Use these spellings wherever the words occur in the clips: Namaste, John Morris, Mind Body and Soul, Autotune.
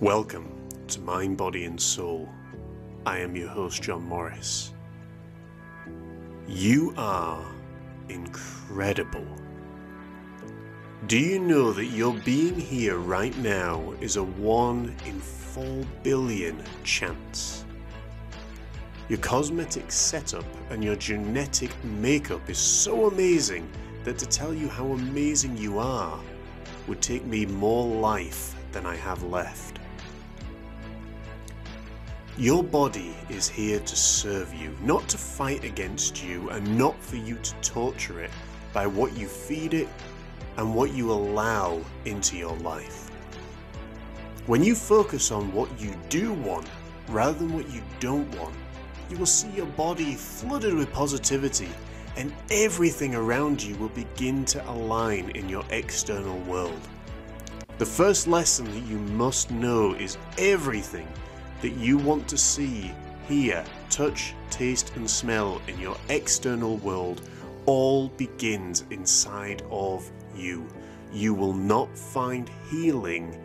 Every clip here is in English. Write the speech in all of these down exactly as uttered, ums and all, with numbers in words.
Welcome to Mind, Body and Soul. I am your host, John Morris. You are incredible. Do you know that your being here right now is a one in four billion chance? Your cosmetic setup and your genetic makeup is so amazing that to tell you how amazing you are would take me more life than I have left. Your body is here to serve you, not to fight against you, and not for you to torture it by what you feed it and what you allow into your life. When you focus on what you do want rather than what you don't want, you will see your body flooded with positivity, and everything around you will begin to align in your external world. The first lesson that you must know is everything that you want to see, hear, touch, taste and smell in your external world all begins inside of you. You will not find healing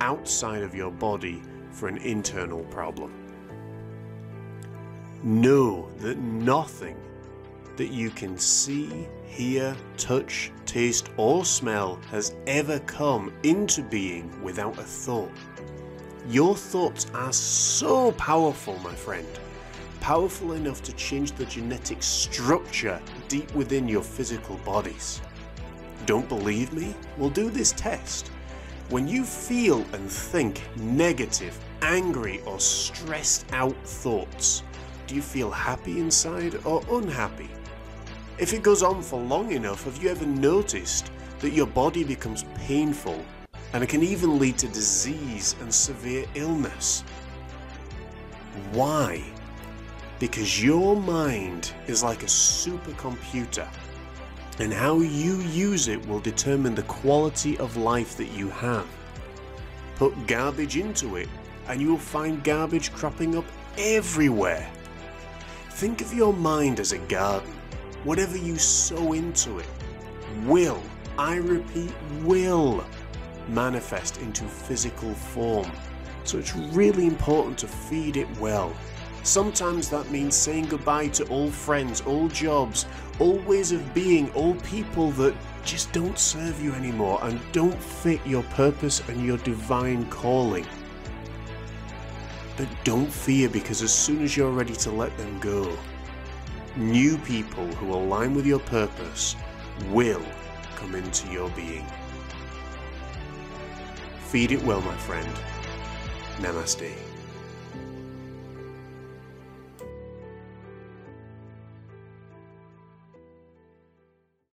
outside of your body for an internal problem. Know that nothing that you can see, hear, touch, taste or smell has ever come into being without a thought. Your thoughts are so powerful, my friend. Powerful enough to change the genetic structure deep within your physical bodies. Don't believe me? Well, do this test. When you feel and think negative, angry or stressed out thoughts, do you feel happy inside or unhappy? If it goes on for long enough, have you ever noticed that your body becomes painful? And it can even lead to disease and severe illness. Why? Because your mind is like a supercomputer, and how you use it will determine the quality of life that you have. Put garbage into it, and you will find garbage cropping up everywhere. Think of your mind as a garden. Whatever you sow into it will, I repeat, will, manifest into physical form. So it's really important to feed it well. Sometimes that means saying goodbye to all friends, all jobs, all ways of being, all people that just don't serve you anymore and don't fit your purpose and your divine calling. But don't fear, because as soon as you're ready to let them go, new people who align with your purpose will come into your being. Feed it well, my friend. Namaste.